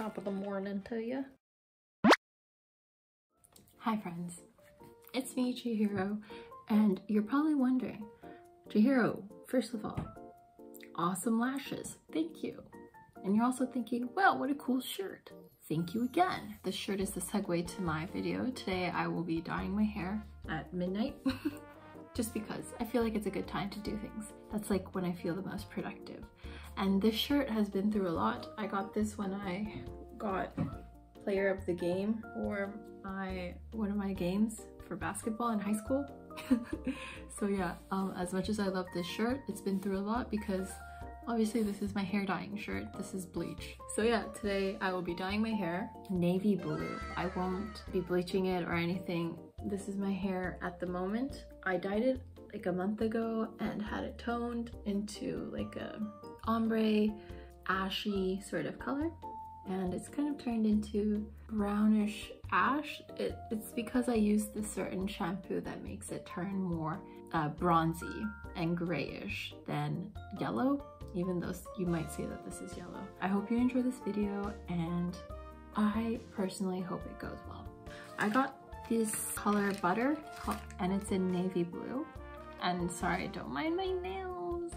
Top of the morning to you. Hi friends, it's me Chihiro, and you're probably wondering, Chihiro, first of all, awesome lashes, thank you. And you're also thinking, wow, what a cool shirt. Thank you again. This shirt is the segue to my video. Today I will be dyeing my hair at midnight, just because I feel like it's a good time to do things. That's like when I feel the most productive. And this shirt has been through a lot. I got this when I got player of the game for one of my games for basketball in high school. So yeah, as much as I love this shirt, it's been through a lot because obviously this is my hair dyeing shirt. This is bleach. So yeah, today I will be dyeing my hair navy blue. I won't be bleaching it or anything. This is my hair at the moment. I dyed it like a month ago and had it toned into like a ombre, ashy sort of color, and it's kind of turned into brownish ash. It's because I used this certain shampoo that makes it turn more bronzy and grayish than yellow, even though you might say that this is yellow. I hope you enjoy this video, and I personally hope it goes well. I got this color butter, and it's in navy blue. And sorry, don't mind my nails.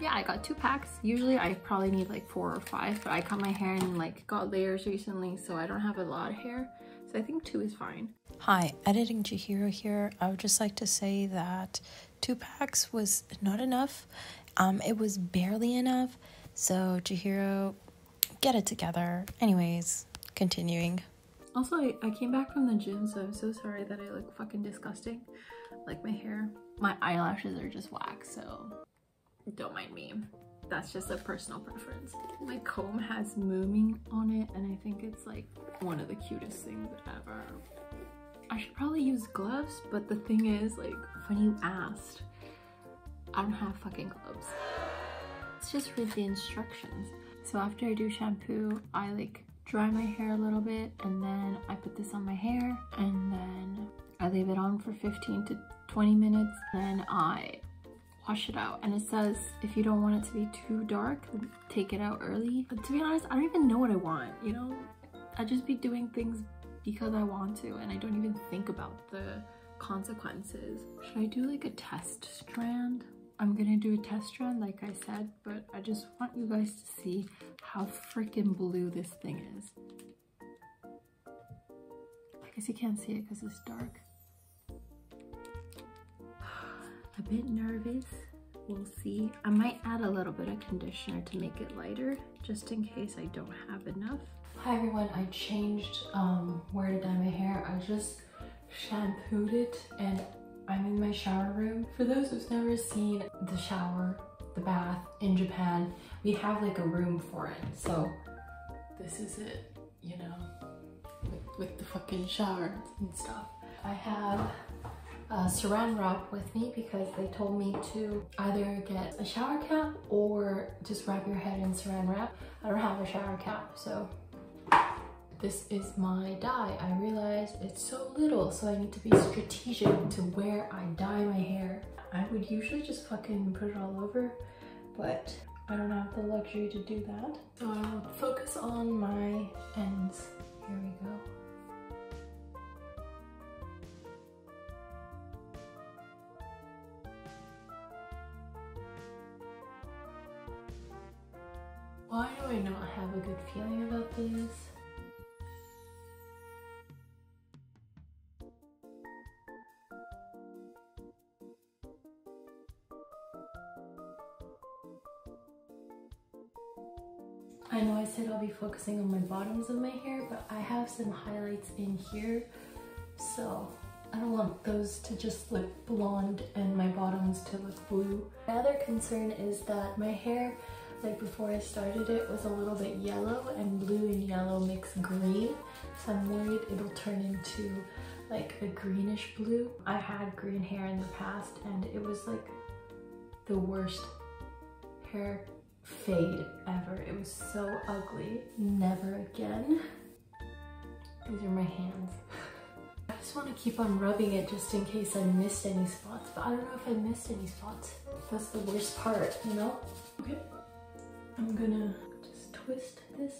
Yeah, I got 2 packs. Usually I probably need like 4 or 5, but I cut my hair and like got layers recently, so I don't have a lot of hair. So I think 2 is fine. Hi, editing Chihiro here. I would just like to say that 2 packs was not enough. It was barely enough. So Chihiro, get it together. Anyways, continuing. Also, I came back from the gym, so I'm so sorry that I look fucking disgusting. Like my hair. My eyelashes are just whack, so don't mind me. That's just a personal preference. My comb has Moomin on it, and I think it's like one of the cutest things ever. I should probably use gloves, but the thing is, like, when you asked, I don't have fucking gloves. Let's just read the instructions. So after I do shampoo, I like dry my hair a little bit, and then I put this on my hair, and then I leave it on for 15 to 20 minutes, then I wash it out. And it says if you don't want it to be too dark, take it out early. But to be honest, I don't even know what I want, you know? I just be doing things because I want to, and I don't even think about the consequences. Should I do like a test strand? I'm gonna do a test strand like I said, but I just want you guys to see how freaking blue this thing is. I guess you can't see it because it's dark. A bit nervous, we'll see. I might add a little bit of conditioner to make it lighter, just in case I don't have enough. Hi everyone, I changed where to dye my hair. I just shampooed it and I'm in my shower room. For those who've never seen the shower, the bath in Japan, we have like a room for it. So this is it, you know, with the fucking shower and stuff. I have a saran wrap with me because they told me to either get a shower cap or just wrap your head in saran wrap. I don't have a shower cap, so this is my dye. I realize it's so little, so I need to be strategic to where I dye my hair. I would usually just fucking put it all over, but I don't have the luxury to do that. So I'll focus on my ends. Here we go. Why do I not have a good feeling about these? I know I said I'll be focusing on my bottoms of my hair, but I have some highlights in here, so I don't want those to just look blonde and my bottoms to look blue. My other concern is that my hair, like before I started it, was a little bit yellow, and blue and yellow mix green, so I'm worried it'll turn into like a greenish blue. I had green hair in the past and it was like the worst hair fade ever. It was so ugly. Never again. These are my hands. I just want to keep on rubbing it just in case I missed any spots, but I don't know if I missed any spots. That's the worst part, you know? Okay. I'm gonna just twist this.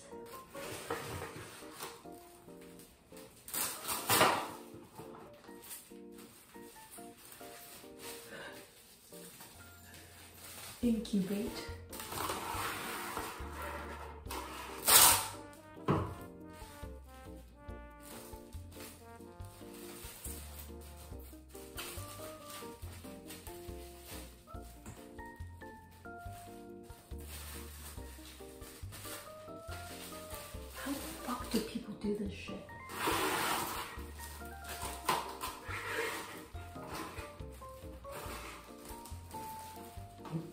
incubate. How the fuck do people do this shit?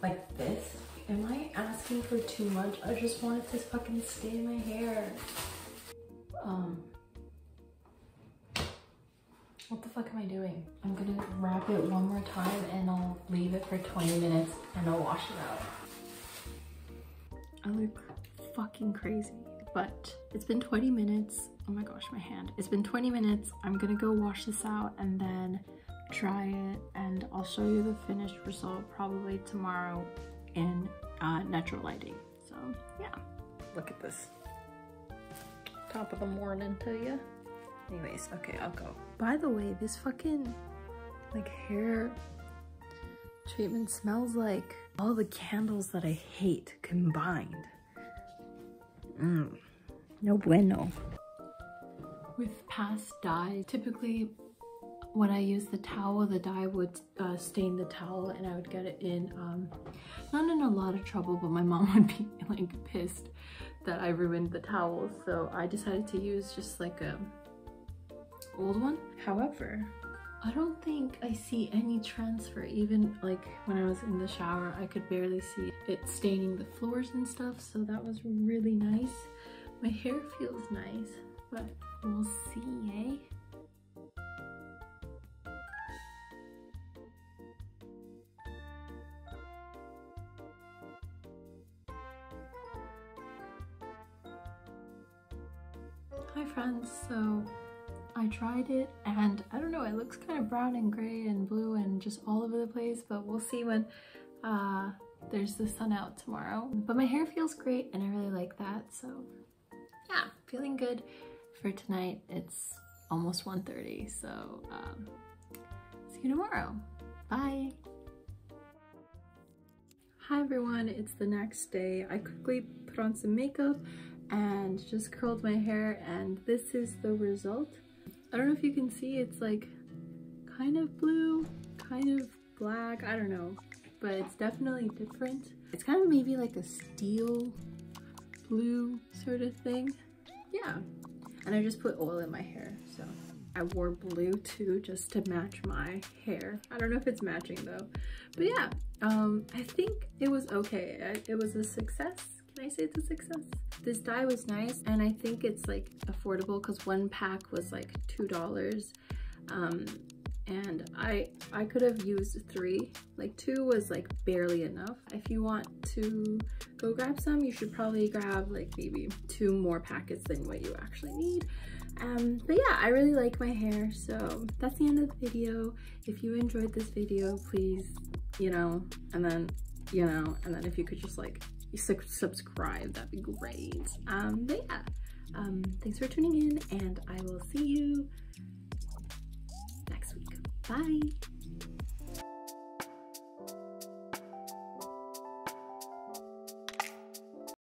Like this? Am I asking for too much? I just want it to fucking stay in my hair. What the fuck am I doing? I'm gonna wrap it one more time and I'll leave it for 20 minutes and I'll wash it out. I look fucking crazy, but it's been 20 minutes. Oh my gosh, my hand. It's been 20 minutes. I'm gonna go wash this out and then try it, and I'll show you the finished result probably tomorrow in natural lighting. So yeah, look at this, top of the morning to you. Anyways, okay, I'll go. By the way, this fucking like hair treatment smells like all the candles that I hate combined. No bueno. With past dye, typically when I use the towel, the dye would stain the towel and I would get it in, not in a lot of trouble, but my mom would be like pissed that I ruined the towel. So I decided to use just like a old one. However, I don't think I see any transfer. Even like when I was in the shower, I could barely see it staining the floors and stuff. So that was really nice. My hair feels nice, but we'll see, eh? Hi friends, so I tried it and I don't know, it looks kind of brown and gray and blue and just all over the place, but we'll see when there's the sun out tomorrow. But my hair feels great and I really like that, so yeah, feeling good for tonight. It's almost 1:30, so see you tomorrow. Bye! Hi everyone, it's the next day. I quickly put on some makeup and just curled my hair, and this is the result. I don't know if you can see, it's like kind of blue, kind of black, I don't know, but it's definitely different. It's kind of maybe like a steel blue sort of thing. Yeah, and I just put oil in my hair, so I wore blue too just to match my hair. I don't know if it's matching though, but yeah, I think it was okay. It was a success. Can I say it's a success? This dye was nice, and I think it's like affordable because one pack was like $2, and I could have used three. Like two was like barely enough. If you want to go grab some, you should probably grab like maybe two more packets than what you actually need. But yeah, I really like my hair, so that's the end of the video. If you enjoyed this video, please, and then if you could just like subscribe, that'd be great. But yeah, thanks for tuning in, and I will see you next week. Bye.